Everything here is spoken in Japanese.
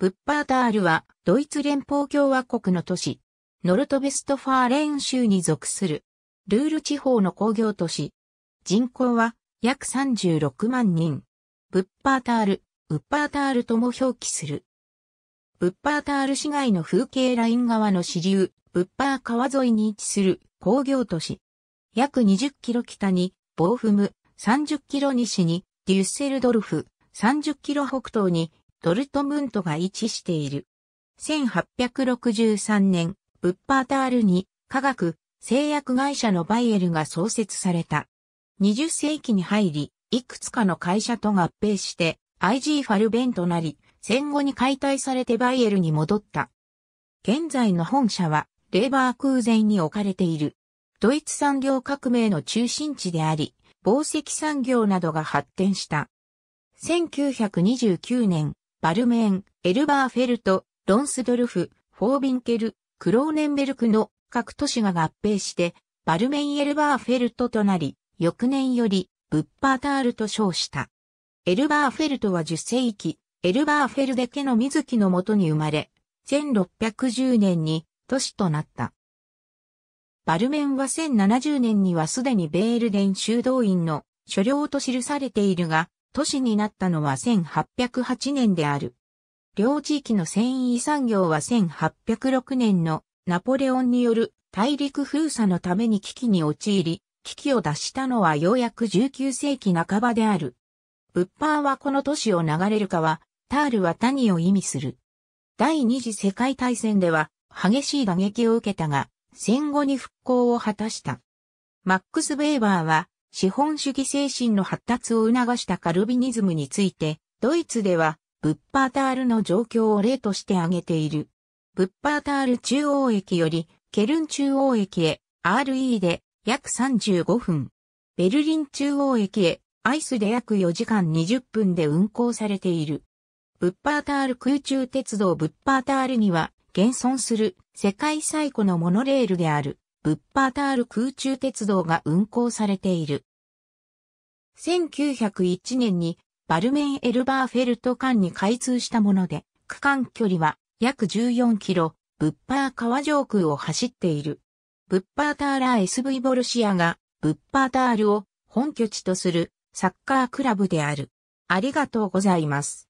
ブッパータールはドイツ連邦共和国の都市、ノルトヴェストファーレン州に属する、ルール地方の工業都市。人口は約36万人。ブッパータール、ウッパータールとも表記する。ブッパータール市街の風景ライン側の支流、ブッパー川沿いに位置する工業都市。約20キロ北にボーフム、30キロ西にデュッセルドルフ、30キロ北東にドルトムントが位置している。1863年、ブッパータールに化学、製薬会社のバイエルが創設された。20世紀に入り、いくつかの会社と合併して、IG ファルベンとなり、戦後に解体されてバイエルに戻った。現在の本社は、レーバークーゼンに置かれている。ドイツ産業革命の中心地であり、紡績産業などが発展した。1929年、バルメーン、エルバーフェルト、ロンスドルフ、フォービンケル、クローネンベルクの各都市が合併して、バルメインエルバーフェルトとなり、翌年より、ブッパータールと称した。エルバーフェルトは10世紀、エルバーフェルデ家の水木の下に生まれ、1610年に都市となった。バルメンは1070年にはすでにベールデン修道院の所領と記されているが、都市になったのは1808年である。両地域の繊維産業は1806年のナポレオンによる大陸封鎖のために危機に陥り、危機を脱したのはようやく19世紀半ばである。ブッパーはこの都市を流れる川、タールは谷を意味する。第二次世界大戦では激しい打撃を受けたが、戦後に復興を果たした。マックス・ベーバーは資本主義精神の発達を促したカルビニズムについて、ドイツではブッパータールの状況を例として挙げている。ブッパータール中央駅よりケルン中央駅へ RE で約35分。ベルリン中央駅へアイスで約4時間20分で運行されている。ブッパータール空中鉄道ブッパータールには現存する世界最古のモノレールであるブッパータール空中鉄道が運行されている。1901年にバルメンエルバーフェルト間に開通したもので、区間距離は約14キロ、ブッパー川上空を走っている。ブッパーターラ SV ボルシアがブッパータールを本拠地とするサッカークラブである。ありがとうございます。